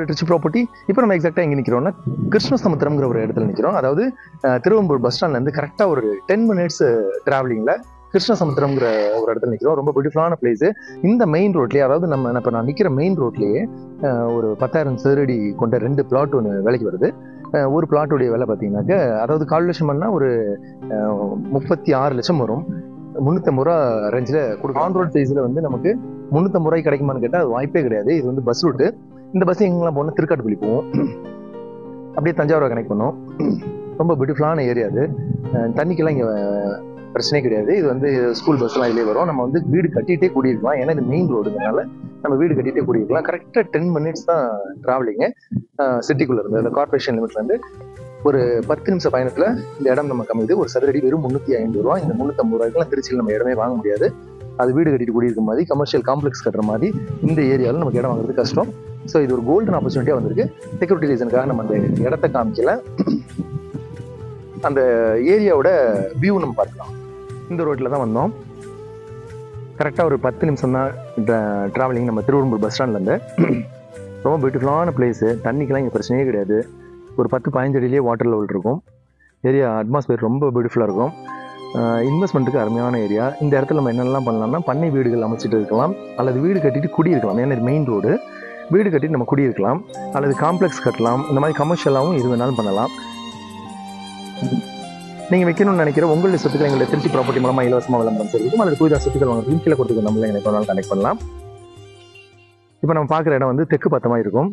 Literature property. If we exact time Krishna Samutram Tiruvambur bus stand and the correct 10 minutes traveling. Krishna Samutram beautiful place. In the main road, ஒரு பிளாட்டோட விலை பாத்தீங்கன்னாக்க அதாவது calculation பண்ணா ஒரு 36 லட்சம் வரும் 350 ரூபாய் ரேஞ்சில கொடுக்கும். ஆன் ரோட் பேஸ்ல வந்து நமக்கு 350 ரூபாய் கிடைக்குமான்னு கேட்டா அது வாய்ப்பே கிடையாது. இது வந்து பஸ் ரூட். இந்த பஸ் எங்கெல்லாம் போனா திருக்காட்டுப்பள்ளி போவோம், அப்படியே தஞ்சாவூர் கனெக்ட் பண்ணும். ரொம்ப பியூட்டிஃபுல்லான ஏரியா அது. தண்ணிக்கெல்லாம் இங்க பிரச்சனை கிடையாது. இது வந்து ஸ்கூல் பஸ்லாம் இதுலயே வரும். நம்ம வந்து வீடு கட்டிட்டே கூடியிருக்கலாம், ஏன்னா இது மெயின் ரோடுனால நம்ம வீடு கட்டிட்டே கூடியிருக்கலாம். கரெக்டாக 10 minutes தான் டிராவலிங்கு. சிட்டிக்குள்ளே இருந்து அந்த கார்பரேஷன் லிமிட்லேருந்து ஒரு 10 நிமிஷம் பயணத்தில் இந்த இடம் நம்ம கம்மிது. ஒரு சதுரடி வெறும் 350 ரூபா. இந்த 350 ரூபாய்க்குலாம் திருச்சியில் நம்ம இடமே வாங்க முடியாது. அது வீடு கட்டிட்டு கூடியிருக்க மாதிரி கமர்ஷியல் காம்ப்ளெக்ஸ் கட்டுற மாதிரி இந்த ஏரியாவில் நமக்கு இடம் வாங்குறது கஷ்டம். ஸோ இது ஒரு கோல்டன் ஆப்பர்ச்சுனிட்டியாக வந்திருக்கு. செக்யூரிட்டி ரீசனுக்காக நம்ம அந்த இடத்த காமிக்கல. அந்த ஏரியாவோட வியூ நம்ம பார்க்கலாம். இந்த ரோட்டில் தான் வந்தோம். கரெக்டாக ஒரு 10 நிமிஷம் தான் ட்ராவலிங் நம்ம திருவெரும்பூர் பஸ் ஸ்டாண்ட்லேருந்து. ரொம்ப பியூட்டிஃபுல்லான பிளேஸு. தண்ணிக்கெலாம் இங்கே பிரச்சனையே கிடையாது. ஒரு 10-15 அடியிலேயே வாட்டர் லெவல் இருக்கும். ஏரியா அட்மாஸ்பியர் ரொம்ப பியூட்டிஃபுல்லாக இருக்கும். இன்வெஸ்ட்மெண்ட்டுக்கு அருமையான ஏரியா. இந்த இடத்துல நம்ம என்னெல்லாம் பண்ணலாம்னா பண்ணை வீடுகள் அமைச்சிட்டு இருக்கலாம், அல்லது வீடு கட்டிட்டு குடியிருக்கலாம். ஏன்னா இது மெயின் ரோடு. வீடு கட்டிட்டு நம்ம குடியிருக்கலாம், அல்லது காம்ப்ளெக்ஸ் கட்டலாம். இந்த மாதிரி கமர்ஷியலாகவும் இது வேணாலும் பண்ணலாம். நீங்கள் வைக்கணும்னு நினைக்கிற உங்களுடைய சொத்துக்களை எங்களை திருச்சி ப்ராப்பர்ட்டி மூலமாக இலவசமாக விளம்பரம் செய்யும். அல்லது புதிதாக சொத்துக்கள் வாங்க கீழே கொடுத்துருக்க நம்மளை எங்களுக்கு ஒரு நாள் கனெக்ட் பண்ணலாம். இப்போ நம்ம பார்க்குற இடம் வந்து தெற்கு பத்தமாக இருக்கும்.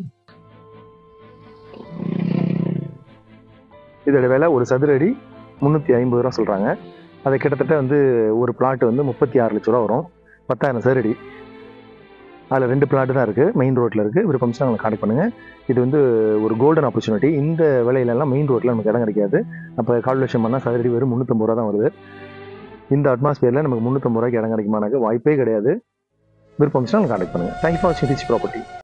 இதோட விலை ஒரு சதுரடி 350 ரூபா சொல்கிறாங்க. அது கிட்டத்தட்ட வந்து ஒரு பிளாட் வந்து 36 லட்ச ரூபா வரும். 10,000 சதுரடி. அதில் 2 பிளாட்டு தான் இருக்குது. மெயின் ரோட்டில் இருக்குது. விருப்பம்ஸ்லாம் உங்களுக்கு கான்டெக்ட் பண்ணுங்கள். இது வந்து ஒரு கோல்டன் ஆப்பர்ச்சுனிட்டி. இந்த விலையிலலாம் மெயின் ரோட்டில் நமக்கு இடம் கிடைக்காது. அப்போ கால்குலேஷன் பண்ணால் சதுரடி வெறும் 350 ரூபா தான் வருது. இந்த அட்மாஸ்பியரில் நமக்கு 350 ரூபாய்க்கு இடம் கிடைக்குமானாக்க வாய்ப்பே கிடையாது. விருப்பம்ஸ்லாம் உங்களுக்கு கான்டெக்ட் பண்ணுங்கள். தேங்க்யூ ஃபார் வாட்சிங் திருச்சி ப்ராப்பர்ட்டி.